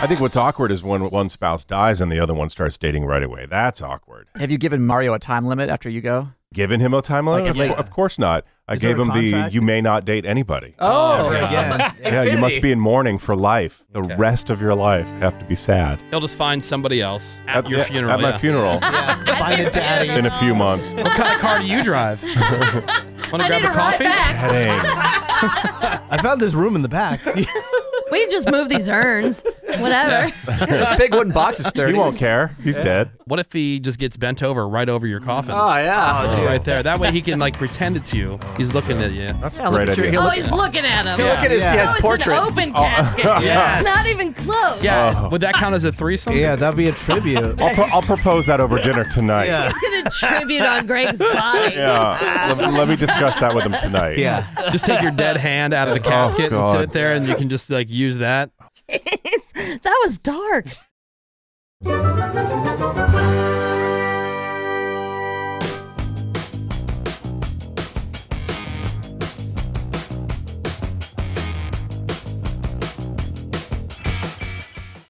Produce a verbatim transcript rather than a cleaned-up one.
I think what's awkward is when one spouse dies and the other one starts dating right away. That's awkward. Have you given Mario a time limit after you go? Given him a time limit? Like, of, yeah. of course not. I is gave him the, you may not date anybody. Oh, yeah. Yeah. yeah, you must be in mourning for life. The okay. rest of your life you have to be sad. He'll just find somebody else at, at your yeah, funeral. At yeah. my funeral. Yeah. Yeah. Find a daddy. In a few months. What kind of car do you drive? Want to grab a coffee? I found this room in the back. We can just move these urns. Whatever. Yeah. This big wooden box is sturdy. He won't care. He's yeah. dead. What if he just gets bent over right over your coffin? Oh, yeah. Oh, right there. That way he can, like, pretend it's you. He's looking yeah. at you. That's yeah, a great idea. Oh, he's looking at him. Yeah. Look at his, yeah. his so portrait. It's an open oh. casket. Yes. Not even close. Yeah. Oh. Would that count as a threesome? Yeah, that'd be a tribute. I'll, pro I'll propose that over dinner tonight. Yeah. He's going to tribute on Greg's body. Yeah. let, let me discuss that with him tonight. Yeah. Just take your dead hand out of the casket oh, and sit it there, and you can just, like, use that. That was dark.